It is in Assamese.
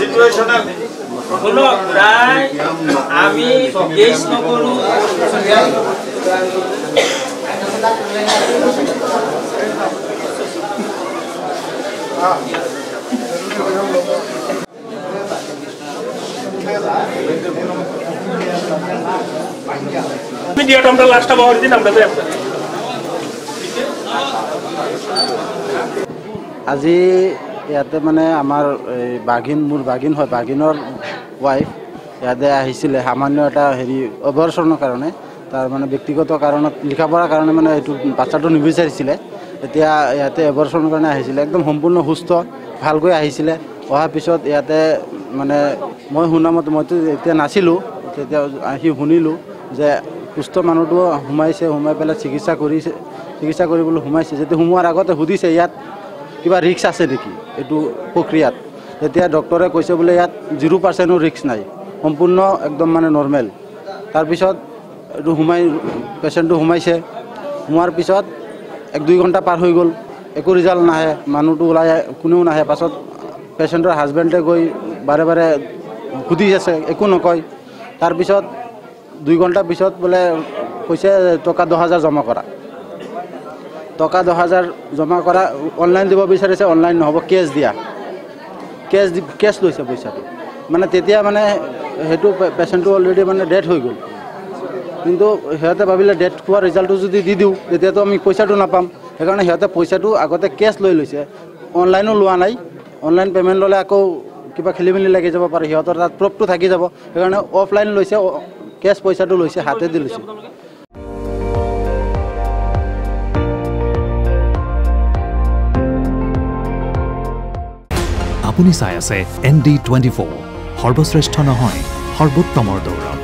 সিচুয়েশনাল হলো প্রায় আমি কেস ন করু মিডিয়া আমরা লাস্টটা বহর দিন আমরা তো আজি ইয়াতে মানে আমার বাগিন মূল বাগিন হয় বাগিনৰ ওয়াইফ ইয়াতে আহিছিলে সামান্য এটা হেৰি অবৰ্ষণৰ কাৰণে তাৰ মানে ব্যক্তিগত কাৰণত লিখা পঢ়াৰ কাৰণে মানে এইটো বাচ্চাটো নিবিচাৰিছিলে এতিয়া ইয়াতে অবৰ্ষণৰ কাৰণে আহিছিলে একদম সম্পূৰ্ণ সুস্থ ভালকৈ আহিছিলে অহাৰ পিছত ইয়াতে মানে মই শুনামতে মইতো এতিয়া নাছিলোঁ তেতিয়া আহি শুনিলোঁ যে সুস্থ মানুহটো সোমাইছে সোমাই পেলাই চিকিৎসা কৰিছে চিকিৎসা কৰিবলৈ সোমাইছে যেতিয়া সোমোৱাৰ আগতে সুধিছে ইয়াত কিবা ৰিক্স আছে নেকি এইটো প্ৰক্ৰিয়াত তেতিয়া ডক্টৰে কৈছে বোলে ইয়াত 0% ৰিক্স নাই সম্পূৰ্ণ একদম মানে নৰ্মেল তাৰপিছত এইটো সোমাই পেচেণ্টটো সোমাইছে সোমোৱাৰ পিছত 1-2 ঘণ্টা পাৰ হৈ গ'ল একো ৰিজাল্ট নাহে মানুহটো ওলাই কোনেও নাহে পাছত পেচেণ্টৰ হাজবেণ্ডে গৈ বাৰে বাৰে সুধি আছে একো নকয় তাৰপিছত 2 ঘণ্টা পিছত বোলে কৈছে টকা 10,000 জমা কৰা টকা 10,000 জমা কৰা অনলাইন দিব বিচাৰিছে অনলাইন নহ'ব কেছ দিয়া কেছ লৈছে পইচাটো মানে তেতিয়া মানে সেইটো পেচেণ্টটো অলৰেডি মানে ডেথ হৈ গ'ল কিন্তু সিহঁতে ভাবিলে ডেথ হোৱা ৰিজাল্টটো যদি দি দিওঁ তেতিয়াতো আমি পইচাটো নাপাম সেইকাৰণে সিহঁতে পইচাটো আগতে কেছ লৈ লৈছে অনলাইনো লোৱা নাই অনলাইন পে'মেণ্ট ল'লে আকৌ কিবা খেলি মেলি লাগি যাব পাৰে সিহঁতৰ তাত প্ৰপটো থাকি যাব সেইকাৰণে অফলাইন লৈছে কেছ পইচাটো লৈছে হাতে দি লৈছে আপুনি চাই আছে ND24 সৰ্বশ্ৰেষ্ঠ নহয় সৰ্বোত্তমৰ দৌৰা।